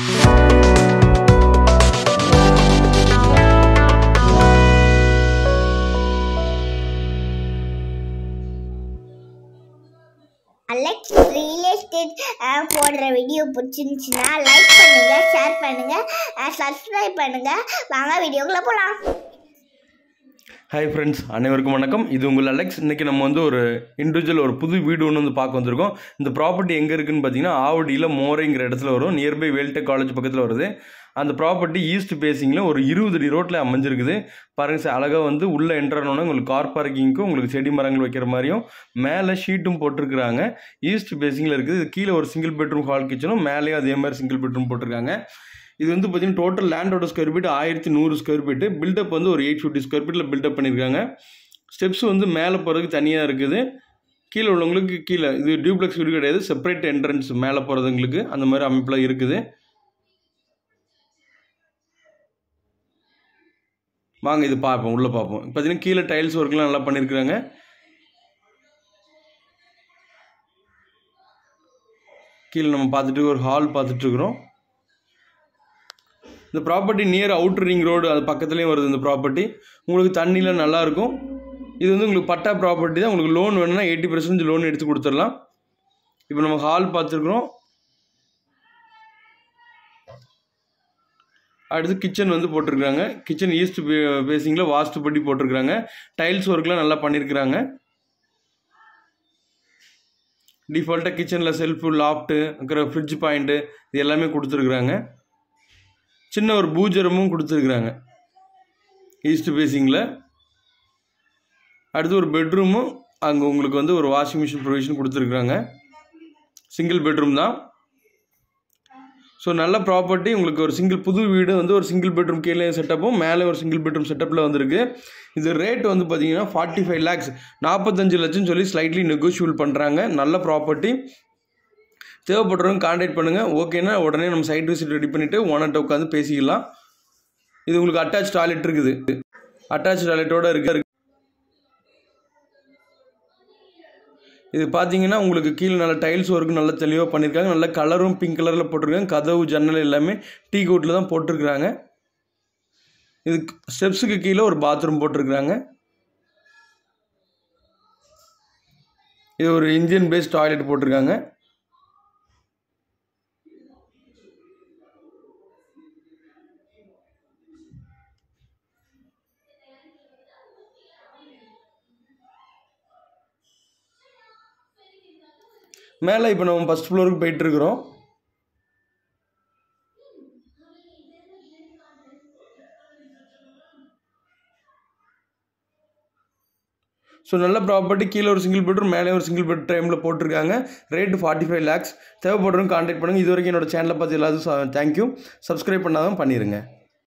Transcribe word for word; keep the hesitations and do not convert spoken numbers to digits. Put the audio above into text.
Alex Real Estate போடுற video பிடிச்சிருந்துச்சுன்னா like பண்ணுங்க, ஷேர் பண்ணுங்க, சப்ஸ்கிரைப் பண்ணுங்க. வாங்க வீடியோக்குள்ள போலாம். ஹாய் ஃப்ரெண்ட்ஸ், அனைவருக்கும் வணக்கம். இது உங்கள் அலெக்ஸ். இன்றைக்கி நம்ம வந்து ஒரு இண்டிவிஜுவல் ஒரு புது வீடு ஒன்று வந்து பார்க்க வந்திருக்கோம். இந்த ப்ராப்பர்ட்டி எங்கே இருக்குதுன்னு பார்த்தீங்கன்னா ஆவடியில் மோரைங்கிற இடத்துல வரும். நியர்பை வேல்டெக் காலேஜ் பக்கத்தில் வருது. அந்த ப்ராப்பர்ட்டி ஈஸ்ட் பேசிங்கில் ஒரு இருபது அடி ரோட்டில் அமைஞ்சிருக்குது. பாருங்கள் சார், அழகாக வந்து உள்ளே என்ட்ரானோன்னா உங்களுக்கு கார் பார்க்கிங்க்கும் உங்களுக்கு செடி மரங்கள் வைக்கிற மாதிரியும் மேலே ஷீட்டும் போட்டிருக்கிறாங்க. ஈஸ்ட் பேசிங்கில் இருக்குது. கீழே ஒரு சிங்கிள் பெட்ரூம் ஹால் கிச்சனும் மேலேயே அதே மாதிரி சிங்கிள் பெட்ரூம் போட்டிருக்காங்க. இது வந்து பார்த்தீங்கன்னா டோட்டல் லேண்டோட ஸ்கொயர் ஃபீட் ஆயிரத்தி நூறு ஸ்கொயர் ஃபீட்டு. பில்டப் வந்து ஒரு எயிட் ஃபிஃப்டி ஸ்கொயர் ஃபீட்டில் பில்டப் பண்ணியிருக்காங்க. ஸ்டெப்ஸ் வந்து மேலே போகிறதுக்கு தனியாக இருக்குது. கீழே உள்ளவங்களுக்கு கீழே இது டியூப்ளெக்ஸ் வீடு கிடையாது, செப்பரேட் என்ட்ரன்ஸ் மேலே போகிறதுங்களுக்கு அந்த மாதிரி அமைப்பில் இருக்குது. வாங்க இது பார்ப்போம், உள்ளே பார்ப்போம். பார்த்தீங்கன்னா கீழே டைல்ஸ் ஒர்க்லாம் நல்லா பண்ணியிருக்கிறாங்க. கீழே நம்ம பார்த்துட்டு ஒரு ஹால் பார்த்துட்ருக்குறோம். இந்த property near outer ring road அது பக்கத்துலேயும் வருது. இந்த ப்ராப்பர்ட்டி உங்களுக்கு தண்ணியில் நல்லாயிருக்கும். இது வந்து உங்களுக்கு பட்டா ப்ராப்பர்ட்டி தான். உங்களுக்கு லோன் வேணும்னா எயிட்டி பர்சன்டேஜ் லோன் எடுத்து கொடுத்துடலாம். இப்போ நம்ம ஹால் பார்த்துருக்குறோம். அடுத்து கிச்சன் வந்து போட்டிருக்கிறாங்க. கிச்சன் ஈஸ்ட் பேசிங்கில் வாஸ்து படி போட்டிருக்கிறாங்க. டைல்ஸ் ஒர்க்லாம் நல்லா பண்ணியிருக்கிறாங்க. டிஃபால்ட்டாக கிச்சனில் செல்ஃபு, லாஃப்ட்டு, அப்புறம் ஃப்ரிட்ஜ் பாயிண்ட்டு இது எல்லாமே கொடுத்துருக்குறாங்க. சின்ன ஒரு பூஜரமும் கொடுத்துருக்குறாங்க ஈஸ்ட் பேசிங்கில். அடுத்து ஒரு பெட்ரூமும் அங்கே உங்களுக்கு வந்து ஒரு வாஷிங் மிஷின் ப்ரொவிஷன் கொடுத்துருக்குறாங்க. சிங்கிள் பெட்ரூம் தான். ஸோ நல்ல ப்ராப்பர்ட்டி. உங்களுக்கு ஒரு சிங்கிள் புது வீடு வந்து ஒரு சிங்கிள் பெட்ரூம் கீழே செட்டப்பும் மேலே ஒரு சிங்கிள் பெட்ரூம் செட்டப்பில் வந்திருக்கு. இது ரேட் வந்து பார்த்தீங்கன்னா ஃபார்ட்டி ஃபைவ் லேக்ஸ் நாற்பத்தஞ்சு லட்சம்னு சொல்லி ஸ்லைட்லி நெகோஷியபிள் பண்ணுறாங்க. நல்ல ப்ராப்பர்ட்டி. தேவைப்படுறவங்க கான்டாக்ட் பண்ணுங்கள். ஓகேன்னா உடனே நம்ம சைட் விசிட் ரெடி பண்ணிவிட்டு ஓனர்கிட்ட உட்காந்து பேசிக்கலாம். இது உங்களுக்கு அட்டாச் டாய்லெட் இருக்குது. அட்டாச் டாய்லெட்டோடு இருக்குது. இது பார்த்தீங்கன்னா உங்களுக்கு கீழே நல்ல டைல்ஸ் ஒர்க்கு நல்லா தெளிவாக பண்ணியிருக்காங்க. நல்ல கலரும் பிங்க் கலரில் போட்டிருக்காங்க. கதவு ஜன்னல் எல்லாமே டீ கோட்டில் தான் போட்டிருக்கிறாங்க. இது ஸ்டெப்ஸுக்கு கீழே ஒரு பாத்ரூம் போட்டிருக்கிறாங்க. இது ஒரு இந்தியன் பேஸ்ட் டாய்லெட் போட்டிருக்காங்க. மேலே இப்போ நம்ம ஃபஸ்ட் ஃப்ளோருக்கு போயிட்டுருக்குறோம். ஸோ நல்ல ப்ராப்பர்ட்டி. கீழே ஒரு சிங்கிள் பெட்ரூம் மேலே ஒரு சிங்கிள் பெட் டைமில் போட்டிருக்காங்க. ரேட்டு ஃபார்ட்டி ஃபைவ் லேக்ஸ் தேவைப்படுறவங்க கான்டாக்ட் பண்ணுங்கள். இது வரைக்கும் என்னோடய சேனலை பார்த்து எல்லாத்தையும் தேங்க்யூ. சப்ஸ்கிரைப் பண்ணாதான் பண்ணிடுங்க.